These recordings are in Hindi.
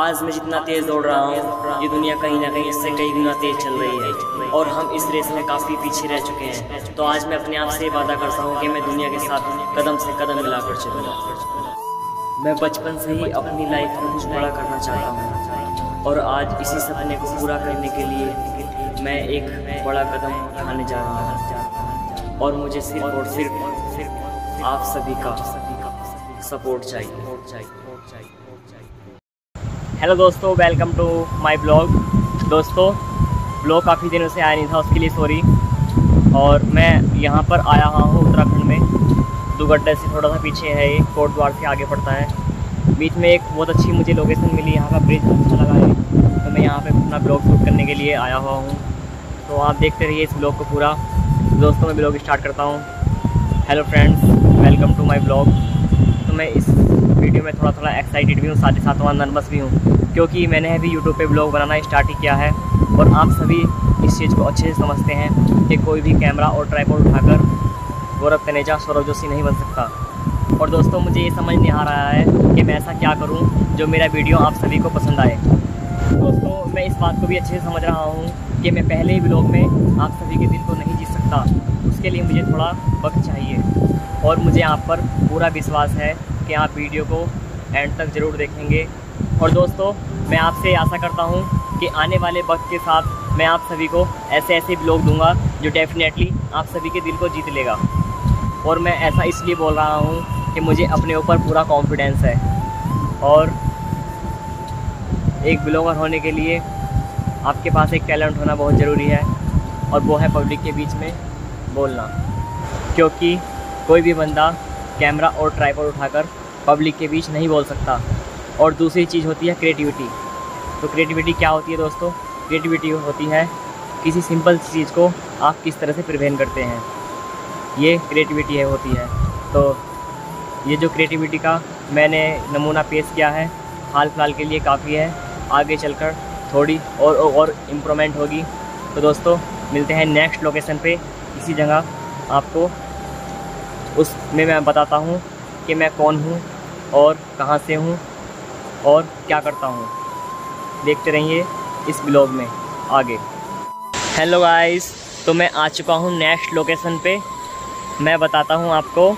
आज मैं जितना तेज दौड़ रहा हूँ, ये दुनिया कहीं ना कहीं इससे कई गुना तेज चल रही है और हम इस रेस में काफ़ी पीछे रह चुके हैं। तो आज मैं अपने आप से वादा करता हूँ कि मैं दुनिया के साथ कदम से कदम मिलाकर चलूँगा। मैं बचपन से ही अपनी लाइफ में कुछ बड़ा करना चाहता हूँ और आज इसी सपने को पूरा करने के लिए मैं एक बड़ा कदम उठाने जा रहा हूँ और मुझे सिर्फ और सिर्फ आप सभी का सपोर्ट चाहिए। हेलो दोस्तों, वेलकम टू माय ब्लॉग। दोस्तों, ब्लॉग काफ़ी दिनों से आया नहीं था, उसके लिए सॉरी। और मैं यहाँ पर आया हूँ उत्तराखंड में, दुगड्डे से थोड़ा सा पीछे है, ये कोटद्वार से आगे पड़ता है। बीच में एक बहुत अच्छी मुझे लोकेशन मिली, यहाँ का ब्रिज अच्छा लगा है, तो मैं यहाँ पे अपना ब्लॉग शूट करने के लिए आया हुआ हूँ। तो आप देखते रहिए इस ब्लॉग को पूरा। दोस्तों, मैं ब्लॉग स्टार्ट करता हूँ। Hello friends, welcome to my blog. तो मैं इस वीडियो में थोड़ा थोड़ा एक्साइटेड भी हूँ, साथ ही साथ वहाँ नर्वस भी हूँ, क्योंकि मैंने अभी यूट्यूब पर ब्लॉग बनाना स्टार्ट ही किया है और आप सभी इस चीज़ को अच्छे से समझते हैं कि कोई भी कैमरा और ट्राइपॉड उठाकर गौरव तनेजा, सौरव जोशी नहीं बन सकता। और दोस्तों, मुझे ये समझ नहीं आ रहा है कि मैं ऐसा क्या करूं जो मेरा वीडियो आप सभी को पसंद आए। दोस्तों, मैं इस बात को भी अच्छे से समझ रहा हूं कि मैं पहले ही ब्लॉग में आप सभी के दिल को नहीं जीत सकता, उसके लिए मुझे थोड़ा वक्त चाहिए। और मुझे आप पर पूरा विश्वास है कि आप वीडियो को एंड तक ज़रूर देखेंगे। और दोस्तों, मैं आपसे आशा करता हूँ कि आने वाले वक्त के साथ मैं आप सभी को ऐसे ऐसे ब्लॉग दूँगा जो डेफिनेटली आप सभी के दिल को जीत लेगा। और मैं ऐसा इसलिए बोल रहा हूँ कि मुझे अपने ऊपर पूरा कॉन्फिडेंस है और एक ब्लॉगर होने के लिए आपके पास एक टैलेंट होना बहुत ज़रूरी है और वो है पब्लिक के बीच में बोलना, क्योंकि कोई भी बंदा कैमरा और ट्राइपॉड उठाकर पब्लिक के बीच नहीं बोल सकता। और दूसरी चीज़ होती है क्रिएटिविटी। तो क्रिएटिविटी क्या होती है दोस्तों? क्रिएटिविटी होती है किसी सिंपल चीज़ को आप किस तरह से प्रिवेंट करते हैं, ये क्रिएटिविटी है होती है। तो ये जो क्रिएटिविटी का मैंने नमूना पेश किया है, हाल फिलहाल के लिए काफ़ी है, आगे चलकर थोड़ी और इम्प्रूवमेंट होगी। तो दोस्तों, मिलते हैं नेक्स्ट लोकेशन पे। इसी जगह आपको उसमें मैं बताता हूँ कि मैं कौन हूँ और कहाँ से हूँ और क्या करता हूँ। देखते रहिए इस ब्लॉग में आगे। हेलो गाइस, तो मैं आ चुका हूँ नेक्स्ट लोकेशन पे। मैं बताता हूँ आपको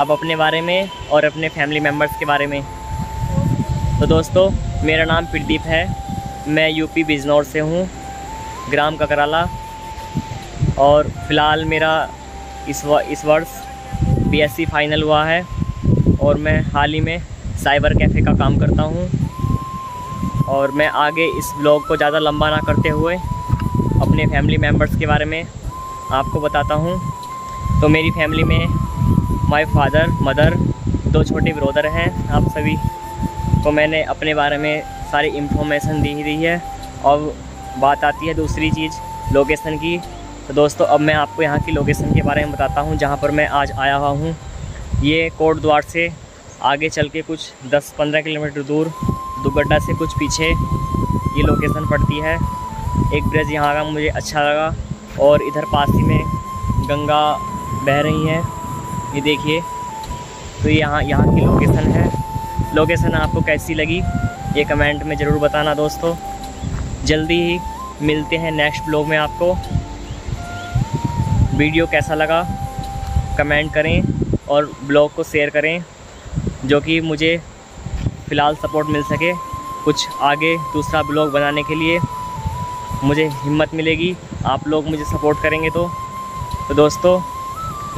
अब अपने बारे में और अपने फैमिली मेम्बर्स के बारे में। तो दोस्तों, मेरा नाम प्रदीप है, मैं यूपी बिजनौर से हूँ, ग्राम ककराला। और फ़िलहाल मेरा इस वर्ष बीएससी फाइनल हुआ है और मैं हाल ही में साइबर कैफ़े का काम करता हूँ। और मैं आगे इस ब्लॉग को ज़्यादा लंबा ना करते हुए अपने फैमिली मेम्बर्स के बारे में आपको बताता हूँ। तो मेरी फैमिली में माय फादर, मदर, दो छोटे ब्रदर हैं। आप सभी को मैंने अपने बारे में सारी इन्फॉर्मेशन दी ही दी है। और बात आती है दूसरी चीज़, लोकेशन की। तो दोस्तों, अब मैं आपको यहाँ की लोकेशन के बारे में बताता हूँ जहाँ पर मैं आज आया हुआ हूँ। ये कोटद्वार से आगे चल के कुछ 10-15 किलोमीटर दूर, दुबडा से कुछ पीछे ये लोकेशन पड़ती है। एक ब्रिज यहाँ का मुझे अच्छा लगा और इधर पास ही में गंगा बह रही हैं, ये देखिए। तो यहाँ की लोकेशन है। लोकेशन आपको कैसी लगी ये कमेंट में ज़रूर बताना दोस्तों। जल्दी ही मिलते हैं नेक्स्ट ब्लॉग में। आपको वीडियो कैसा लगा कमेंट करें और ब्लॉग को शेयर करें, जो कि मुझे फ़िलहाल सपोर्ट मिल सके, कुछ आगे दूसरा ब्लॉग बनाने के लिए मुझे हिम्मत मिलेगी, आप लोग मुझे सपोर्ट करेंगे। तो दोस्तों,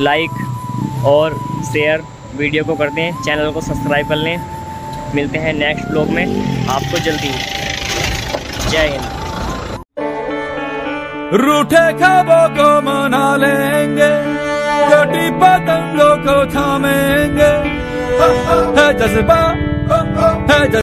लाइक और शेयर वीडियो को कर दें, चैनल को सब्सक्राइब कर लें। मिलते हैं नेक्स्ट ब्लॉग में आपको जल्दी। जय हिंद। रूठे ख्वाबों को मना लेंगे, छोटी पतंगों को थामेंगे, है जज्बा, है जज्बा।